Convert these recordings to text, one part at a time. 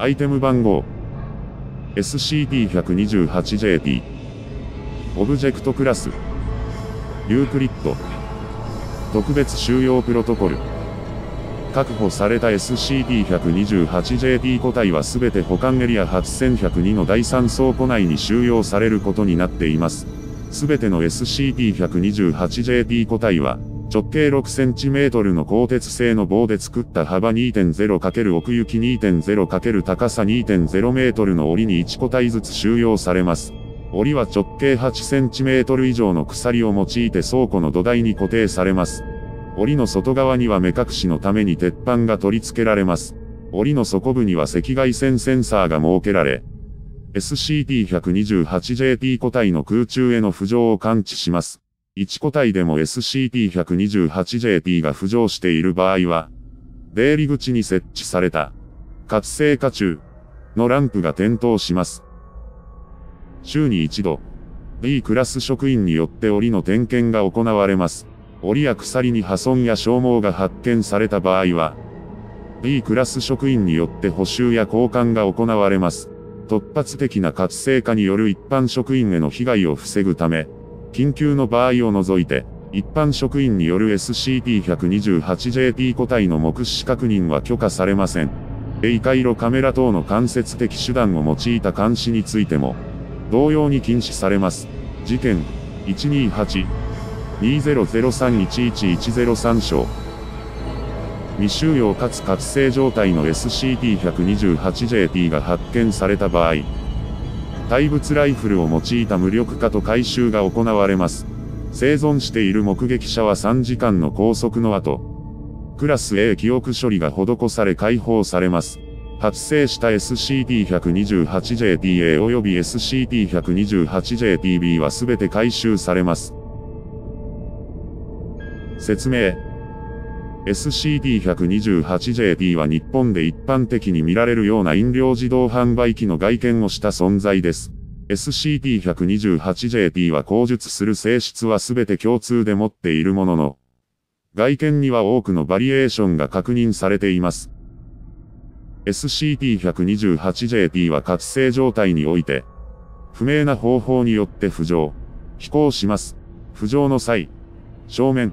アイテム番号 SCP-128JP オブジェクトクラスユークリッド特別収容プロトコル確保された SCP-128JP 個体はすべて保管エリア8102の第3倉庫内に収容されることになっています。すべての SCP-128JP 個体は、直径 6cm の鋼鉄製の棒で作った幅 2.0× 奥行き 2.0× 高さ 2.0m の檻に1個体ずつ収容されます。檻は直径 8cm 以上の鎖を用いて倉庫の土台に固定されます。檻の外側には目隠しのために鉄板が取り付けられます。檻の底部には赤外線センサーが設けられ、SCP-128JP 個体の空中への浮上を感知します。1個体でも SCP-128JP が浮上している場合は、出入り口に設置された、活性化中のランプが点灯します。週に一度、B クラス職員によって檻の点検が行われます。檻や鎖に破損や消耗が発見された場合は、B クラス職員によって補修や交換が行われます。突発的な活性化による一般職員への被害を防ぐため、緊急の場合を除いて、一般職員による SCP-128JP 個体の目視確認は許可されません。鋭回路カメラ等の間接的手段を用いた監視についても、同様に禁止されます。事件128-2003-11103 章。未収容かつ活性状態の SCP-128JP が発見された場合、対物ライフルを用いた無力化と回収が行われます。生存している目撃者は3時間の拘束の後、クラス A 記憶処理が施され解放されます。発生した SCP-128JPA 及び SCP-128JPB は全て回収されます。説明。SCP-128JP は日本で一般的に見られるような飲料自動販売機の外見をした存在です。SCP-128JP は口述する性質は全て共通で持っているものの、外見には多くのバリエーションが確認されています。SCP-128JP は活性状態において、不明な方法によって浮上、飛行します。浮上の際、正面、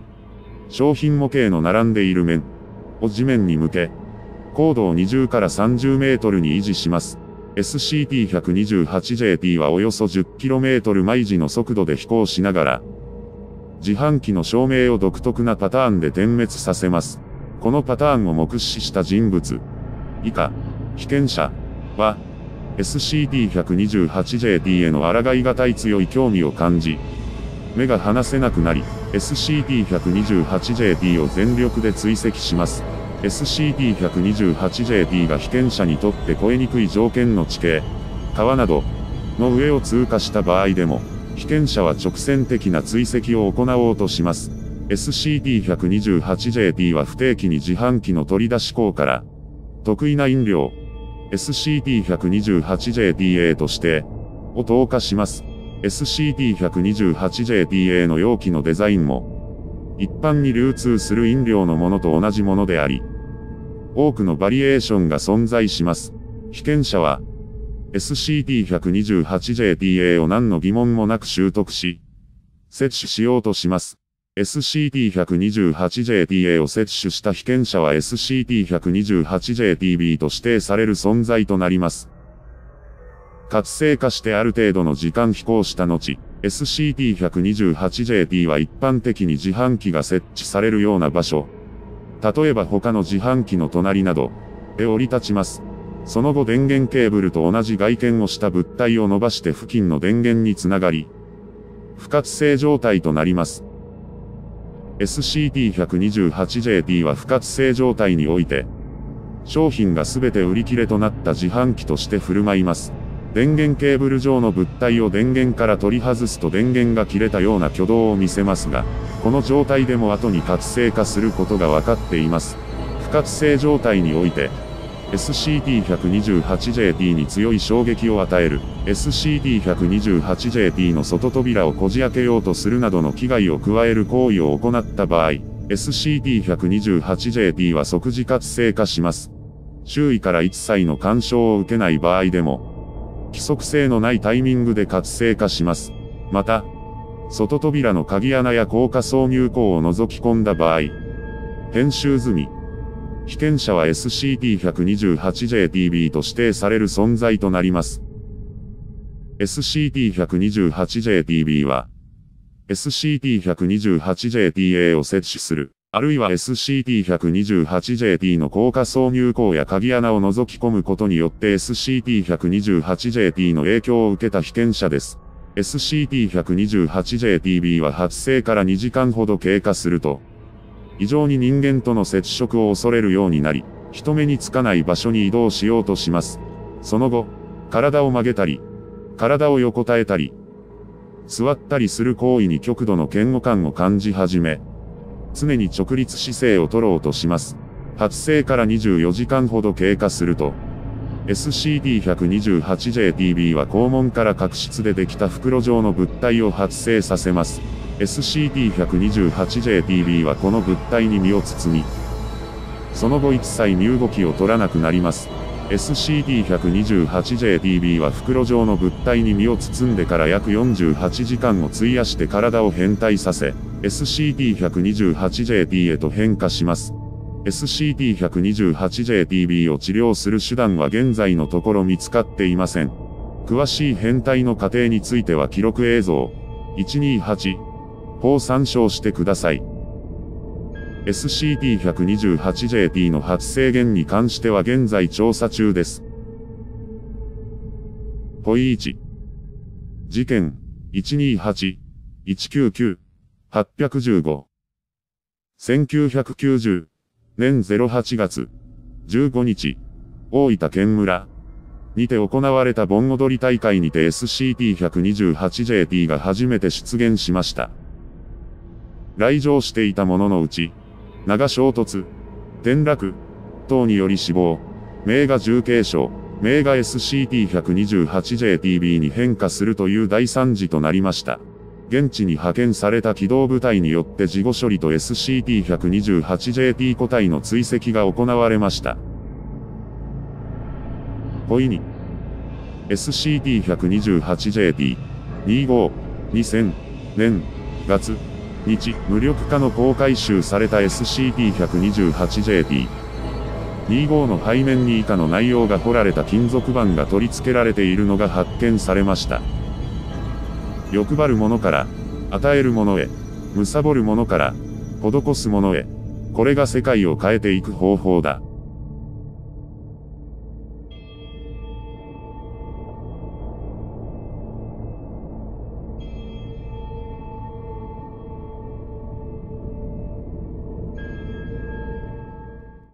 商品模型の並んでいる面を地面に向け、高度を20〜30mに維持します。SCP-128JP はおよそ 10km 毎時の速度で飛行しながら、自販機の照明を独特なパターンで点滅させます。このパターンを目視した人物、以下、被験者は、SCP-128JP への抗いがたい強い興味を感じ、目が離せなくなり、SCP-128JP を全力で追跡します。SCP-128JP が被験者にとって越えにくい条件の地形、川などの上を通過した場合でも、被験者は直線的な追跡を行おうとします。SCP-128JP は不定期に自販機の取り出し口から、特異な飲料、SCP-128JPA として、を投下します。SCP-128JPA の容器のデザインも、一般に流通する飲料のものと同じものであり、多くのバリエーションが存在します。被験者は、SCP-128JPA を何の疑問もなく習得し、摂取しようとします。SCP-128JPA を摂取した被験者は SCP-128JPB と指定される存在となります。活性化してある程度の時間飛行した後、SCP-128JP は一般的に自販機が設置されるような場所、例えば他の自販機の隣など、で降り立ちます。その後電源ケーブルと同じ外見をした物体を伸ばして付近の電源につながり、不活性状態となります。SCP-128JP は不活性状態において、商品がすべて売り切れとなった自販機として振る舞います。電源ケーブル上の物体を電源から取り外すと電源が切れたような挙動を見せますが、この状態でも後に活性化することが分かっています。不活性状態において、SCP-128JP に強い衝撃を与える、SCP-128JP の外扉をこじ開けようとするなどの危害を加える行為を行った場合、SCP-128JP は即時活性化します。周囲から一切の干渉を受けない場合でも、規則性のないタイミングで活性化します。また、外扉の鍵穴や高架挿入口を覗き込んだ場合、編集済み、被験者は SCP-128JPB と指定される存在となります。SCP-128JPB は、SCP-128JPA を摂取する、あるいは SCP-128JP の高架挿入口や鍵穴を覗き込むことによって SCP-128JP の影響を受けた被験者です。SCP-128JPB は発生から2時間ほど経過すると、異常に人間との接触を恐れるようになり、人目につかない場所に移動しようとします。その後、体を曲げたり、体を横たえたり、座ったりする行為に極度の嫌悪感を感じ始め、常に直立姿勢を取ろうとします。発生から24時間ほど経過すると、SCP-128JPB は肛門から角質でできた袋状の物体を発生させます。SCP-128JPB はこの物体に身を包み、その後一切身動きを取らなくなります。SCP-128JPB は袋状の物体に身を包んでから約48時間を費やして体を変態させ、SCP-128JP へと変化します。SCP-128JPB を治療する手段は現在のところ見つかっていません。詳しい変態の過程については記録映像128を参照してください。SCP-128JP の発生源に関しては現在調査中です。問1、事件128-199-815 1990年08月15日、大分県村にて行われた盆踊り大会にて SCP-128JP が初めて出現しました。来場していたもののうち、長衝突、転落等により死亡、名が重軽傷、名が SCP-128JPB に変化するという大惨事となりました。現地に派遣された機動部隊によって事後処理と SCP-128JP 個体の追跡が行われました。問2、SCP-128JP-25、2000年月日、無力化の公開収された SCP-128JP-25 の背面に以下の内容が彫られた金属板が取り付けられているのが発見されました。欲張るものから、与えるものへ、貪るものから、施すものへ、これが世界を変えていく方法だ。